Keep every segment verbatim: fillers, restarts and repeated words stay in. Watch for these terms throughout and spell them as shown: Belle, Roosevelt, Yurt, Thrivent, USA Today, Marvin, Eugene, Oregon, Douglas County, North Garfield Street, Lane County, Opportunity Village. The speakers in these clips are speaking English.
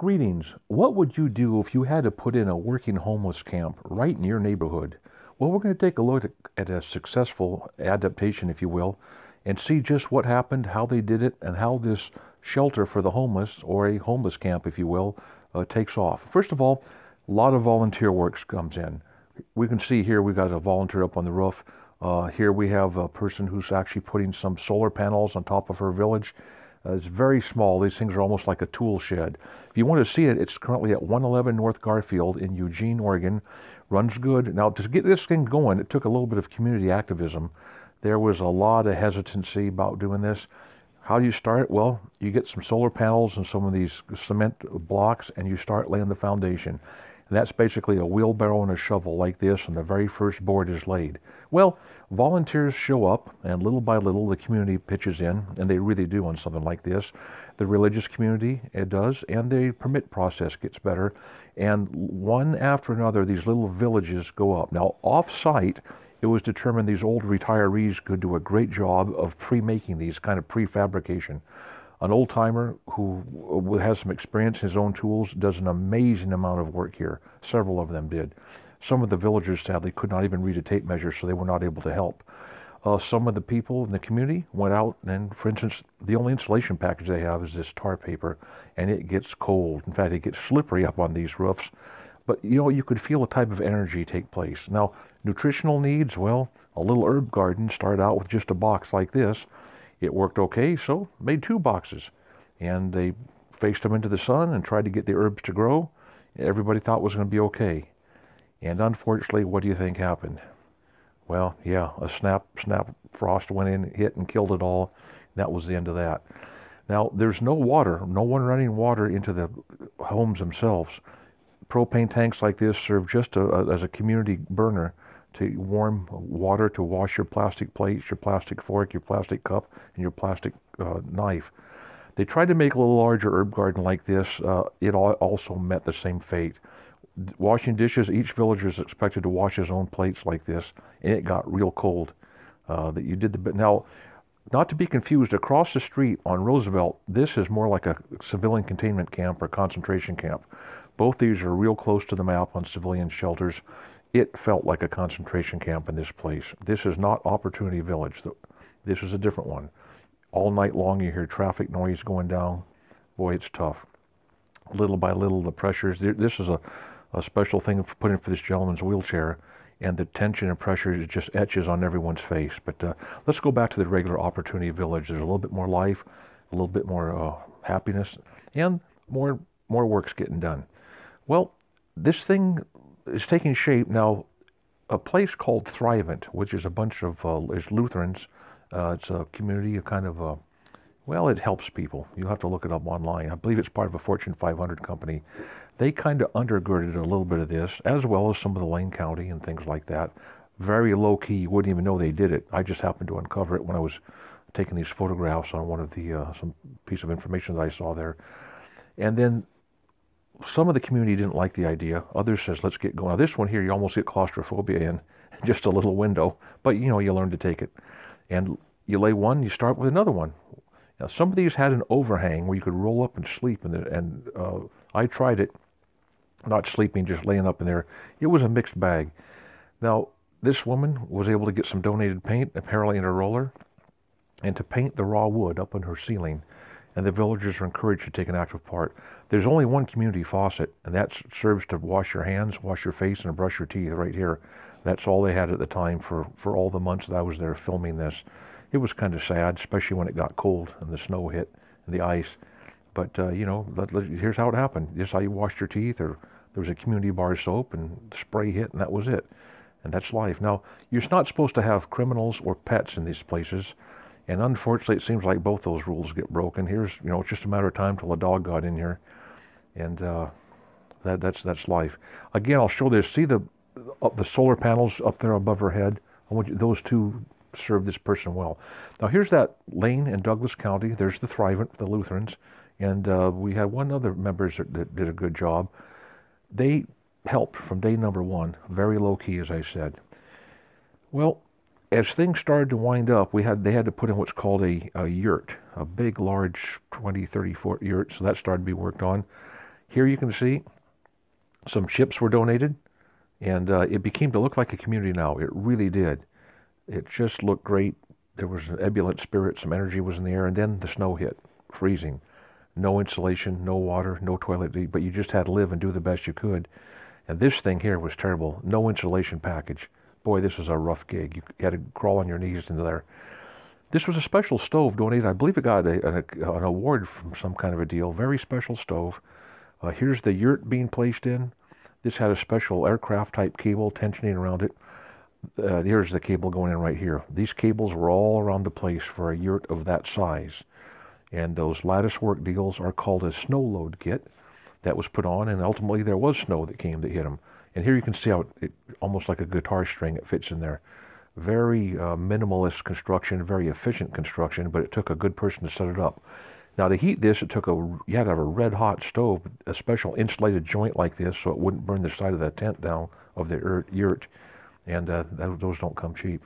Greetings. What would you do if you had to put in a working homeless camp right in your neighborhood? Well, we're going to take a look at a successful adaptation, if you will, and see just what happened, how they did it, and how this shelter for the homeless, or a homeless camp, if you will, uh, takes off. First of all, a lot of volunteer work comes in. We can see here we've got a volunteer up on the roof. Uh, here we have a person who's actually putting some solar panels on top of her village. Uh, it's very small. These things are almost like a tool shed. If you want to see it, it's currently at one eleven North Garfield in Eugene, Oregon. Runs good. Now, to get this thing going, it took a little bit of community activism. There was a lot of hesitancy about doing this. How do you start? Well, you get some solar panels and some of these cement blocks, and you start laying the foundation. And that's basically a wheelbarrow and a shovel like this, and the very first board is laid. Well, volunteers show up, and little by little the community pitches in, and they really do on something like this. The religious community, it does, and the permit process gets better, and one after another these little villages go up. Now, off-site, it was determined these old retirees could do a great job of pre-making these, kind of prefabrication. An old-timer who has some experience, his own tools, does an amazing amount of work here. Several of them did. Some of the villagers, sadly, could not even read a tape measure, so they were not able to help. Uh, some of the people in the community went out, and for instance, the only insulation package they have is this tar paper, and it gets cold. In fact, it gets slippery up on these roofs. But, you know, you could feel a type of energy take place. Now, nutritional needs, well, a little herb garden started out with just a box like this. It worked okay, so made two boxes. And they faced them into the sun and tried to get the herbs to grow. Everybody thought it was going to be okay. And unfortunately, what do you think happened? Well, yeah, a snap, snap frost went in, hit and killed it all. That was the end of that. Now, there's no water, no one running water into the homes themselves. Propane tanks like this serve just a, a, as a community burner to warm water to wash your plastic plates, your plastic fork, your plastic cup, and your plastic uh, knife. They tried to make a little larger herb garden like this. Uh, it also met the same fate. Washing dishes, each villager is expected to wash his own plates like this, and it got real cold. Uh, that you did the bit now, not to be confused. Across the street on Roosevelt, this is more like a civilian containment camp or concentration camp. Both these are real close to the map on civilian shelters. It felt like a concentration camp in this place. This is not Opportunity Village. This is a different one. All night long, you hear traffic noise going down. Boy, it's tough. Little by little, the pressures. This is a a special thing put in for this gentleman's wheelchair, and the tension and pressure just etches on everyone's face. But uh, let's go back to the regular Opportunity Village. There's a little bit more life, a little bit more uh, happiness, and more, more work's getting done. Well, this thing is taking shape. Now, a place called Thrivent, which is a bunch of uh, is Lutherans. Uh, it's a community of kind of a, well, it helps people. You'll have to look it up online. I believe it's part of a Fortune five hundred company. They kind of undergirded a little bit of this, as well as some of the Lane County and things like that. Very low-key. You wouldn't even know they did it. I just happened to uncover it when I was taking these photographs on one of the, uh, some piece of information that I saw there. And then some of the community didn't like the idea. Others says, let's get going. Now, this one here, you almost get claustrophobia in just a little window. But, you know, you learn to take it. And you lay one, you start with another one. Now, some of these had an overhang where you could roll up and sleep. And, and uh, I tried it. Not sleeping, just laying up in there. It was a mixed bag. Now, this woman was able to get some donated paint, apparently in a roller, and to paint the raw wood up on her ceiling. And the villagers are encouraged to take an active part. There's only one community faucet, and that serves to wash your hands, wash your face, and brush your teeth right here. That's all they had at the time for, for all the months that I was there filming this. It was kind of sad, especially when it got cold and the snow hit and the ice. But, uh, you know, let, let, here's how it happened. This is how you washed your teeth, or there was a community bar soap, and spray hit, and that was it. And that's life. Now, you're not supposed to have criminals or pets in these places. And unfortunately, it seems like both those rules get broken. Here's, you know, it's just a matter of time till a dog got in here. And uh, that, that's, that's life. Again, I'll show this. See the, up the solar panels up there above her head? I want you, those two serve this person well. Now, here's that Lane and Douglas County. There's the Thrivent, the Lutherans. And uh, we had one other member that, that did a good job. They helped from day number one, very low-key, as I said. Well, as things started to wind up, we had they had to put in what's called a, a yurt, a big, large, twenty, thirty foot yurt. So that started to be worked on. Here you can see some chips were donated, and uh, it became to look like a community now. It really did. It just looked great. There was an ebullient spirit, some energy was in the air, and then the snow hit, freezing. No insulation, no water, no toilet, but you just had to live and do the best you could. And this thing here was terrible. No insulation package. Boy, this was a rough gig. You had to crawl on your knees into there. This was a special stove donated. I believe it got a, a, an award from some kind of a deal. Very special stove. Uh, here's the yurt being placed in. This had a special aircraft type cable tensioning around it. Uh, here's the cable going in right here. These cables were all around the place for a yurt of that size. And those lattice work deals are called a snow load kit that was put on, and ultimately there was snow that came that hit them. And here you can see how it, it almost like a guitar string, it fits in there. Very uh, minimalist construction, very efficient construction, but it took a good person to set it up. Now to heat this, it took a, you had to have a red hot stove, a special insulated joint like this so it wouldn't burn the side of the tent down of the yurt, and uh, those don't come cheap.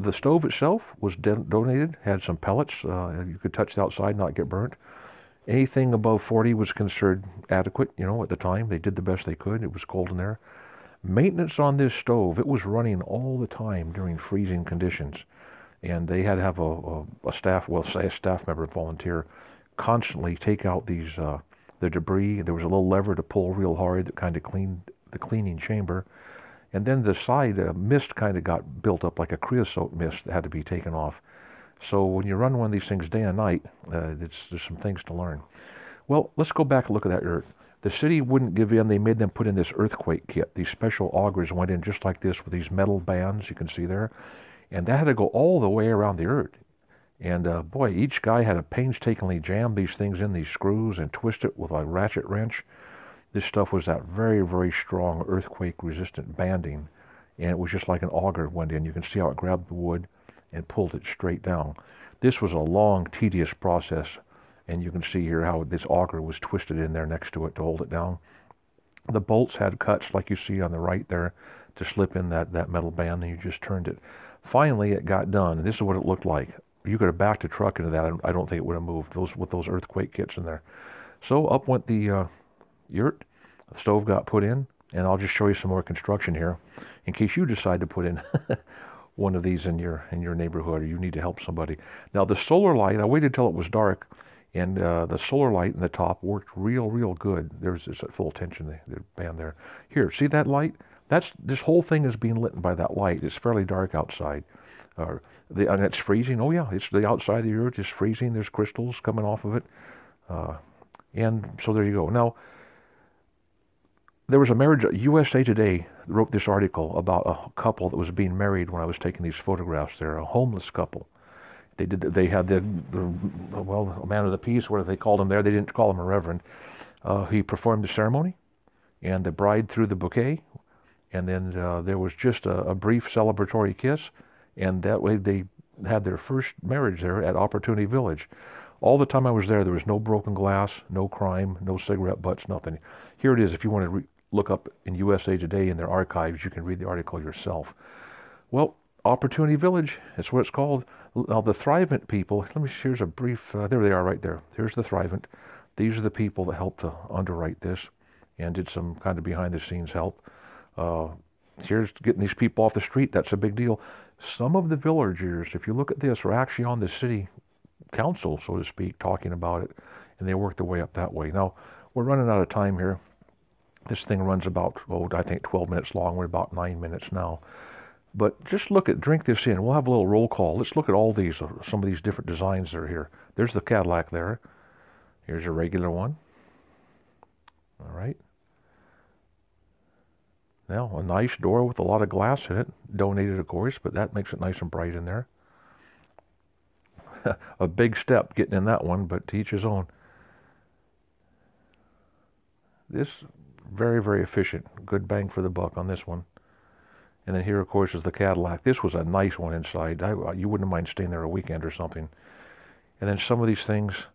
The stove itself was donated, had some pellets, uh, you could touch the outside, not get burnt. Anything above forty was considered adequate, you know, at the time. They did the best they could, it was cold in there. Maintenance on this stove, it was running all the time during freezing conditions, and they had to have a, a, a staff, well, say a staff member, volunteer, constantly take out these uh, the debris. There was a little lever to pull real hard that kind of cleaned the cleaning chamber, and then the side uh, mist kind of got built up like a creosote mist that had to be taken off. So when you run one of these things day and night, uh, it's, there's some things to learn. Well, let's go back and look at that yurt. The city wouldn't give in. They made them put in this earthquake kit. These special augers went in just like this with these metal bands you can see there. And that had to go all the way around the yurt. And uh, boy, each guy had to painstakingly jam these things in, these screws, and twist it with a ratchet wrench. This stuff was that very, very strong earthquake-resistant banding. And it was just like an auger went in. You can see how it grabbed the wood and pulled it straight down. This was a long, tedious process. And you can see here how this auger was twisted in there next to it to hold it down. The bolts had cuts like you see on the right there to slip in that, that metal band, and you just turned it. Finally, it got done, and this is what it looked like. You could have backed a truck into that. I don't think it would have moved those with those earthquake kits in there. So up went the uh, yurt. The stove got put in, and I'll just show you some more construction here in case you decide to put in one of these in your, in your neighborhood, or you need to help somebody. Now, the solar light, I waited till it was dark, and uh, the solar light in the top worked real, real good. There's this at full tension, the, the band there. Here, see that light? That's, this whole thing is being lit by that light. It's fairly dark outside. Uh, the, and it's freezing. Oh, yeah, it's the outside of the earth is freezing. There's crystals coming off of it. Uh, and so there you go. Now, there was a marriage. U S A Today wrote this article about a couple that was being married when I was taking these photographs there, a homeless couple. They did. They had the, the well, man of the peace, whatever they called him there. They didn't call him a reverend. Uh, he performed the ceremony, and the bride threw the bouquet, and then uh, there was just a, a brief celebratory kiss, and that way they had their first marriage there at Opportunity Village. All the time I was there, there was no broken glass, no crime, no cigarette butts, nothing. Here it is. If you want to re look up in U S A Today in their archives, you can read the article yourself. Well, Opportunity Village, that's what it's called. Now, the Thrivent people, let me see, here's a brief, uh, there they are right there. Here's the Thrivent. These are the people that helped to underwrite this and did some kind of behind-the-scenes help. Uh, here's getting these people off the street. That's a big deal. Some of the villagers, if you look at this, are actually on the city council, so to speak, talking about it, and they worked their way up that way. Now, we're running out of time here. This thing runs about, oh, I think twelve minutes long. We're about nine minutes now. But just look at, drink this in. We'll have a little roll call. Let's look at all these, uh, some of these different designs that are here. There's the Cadillac there. Here's a regular one. All right. Now, a nice door with a lot of glass in it. Donated, of course, but that makes it nice and bright in there. A big step getting in that one, but to each his own. This, very, very efficient. Good bang for the buck on this one. And then here, of course, is the Cadillac. This was a nice one inside. I, you wouldn't mind staying there a weekend or something. And then some of these things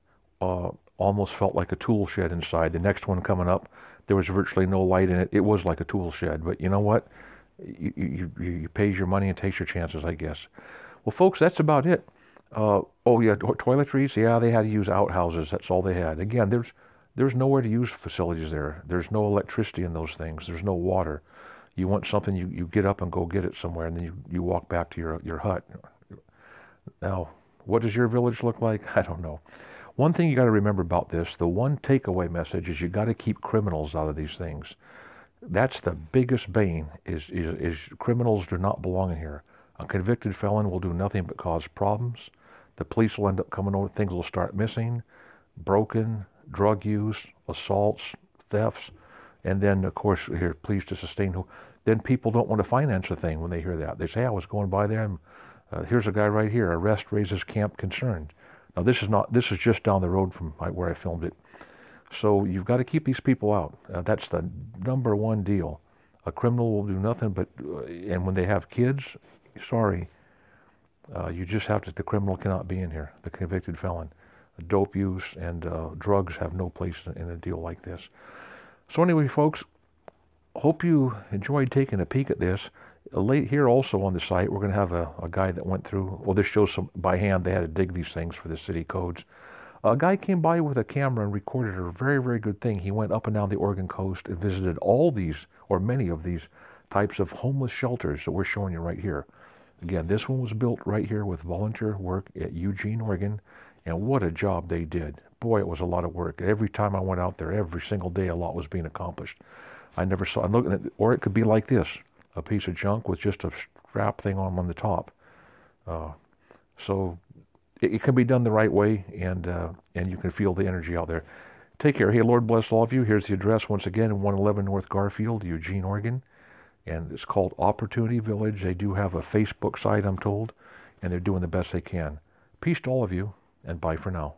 uh, almost felt like a tool shed inside. The next one coming up, there was virtually no light in it. It was like a tool shed. But you know what? You, you, you, you pays your money and takes your chances, I guess. Well, folks, that's about it. Uh, oh, yeah, toiletries. Yeah, they had to use outhouses. That's all they had. Again, there's There's nowhere to use facilities there. There's no electricity in those things. There's no water. You want something, you, you get up and go get it somewhere, and then you, you walk back to your, your hut. Now, what does your village look like? I don't know. One thing you got to remember about this, the one takeaway message is you got to keep criminals out of these things. That's the biggest bane, is, is, is criminals do not belong in here. A convicted felon will do nothing but cause problems. The police will end up coming over, things will start missing, broken, drug use, assaults, thefts, and then, of course, here, please to sustain who. Then people don't want to finance a thing when they hear that. They say, I was going by there, and uh, here's a guy right here, arrest raises camp concerned. Now, this is not, this is just down the road from my, where I filmed it. So you've got to keep these people out. Uh, that's the number one deal. A criminal will do nothing but, uh, and when they have kids, sorry, uh, you just have to, the criminal cannot be in here, the convicted felon. Dope use and uh, drugs have no place in a deal like this. So anyway, folks, hope you enjoyed taking a peek at this. Late here also on the site, we're going to have a, a guy that went through, well, this shows some by hand. They had to dig these things for the city codes. A guy came by with a camera and recorded a very, very good thing. He went up and down the Oregon coast and visited all these, or many of these types of homeless shelters that we're showing you right here. Again, this one was built right here with volunteer work at Eugene, Oregon. And what a job they did. Boy, it was a lot of work. Every time I went out there, every single day, a lot was being accomplished. I never saw, I'm looking at, or it could be like this, a piece of junk with just a strap thing on, on the top. Uh, so it, it can be done the right way, and uh, and you can feel the energy out there. Take care. Hey, Lord bless all of you. Here's the address once again, one eleven North Garfield, Eugene, Oregon. And it's called Opportunity Village. They do have a Facebook site, I'm told, and they're doing the best they can. Peace to all of you. And bye for now.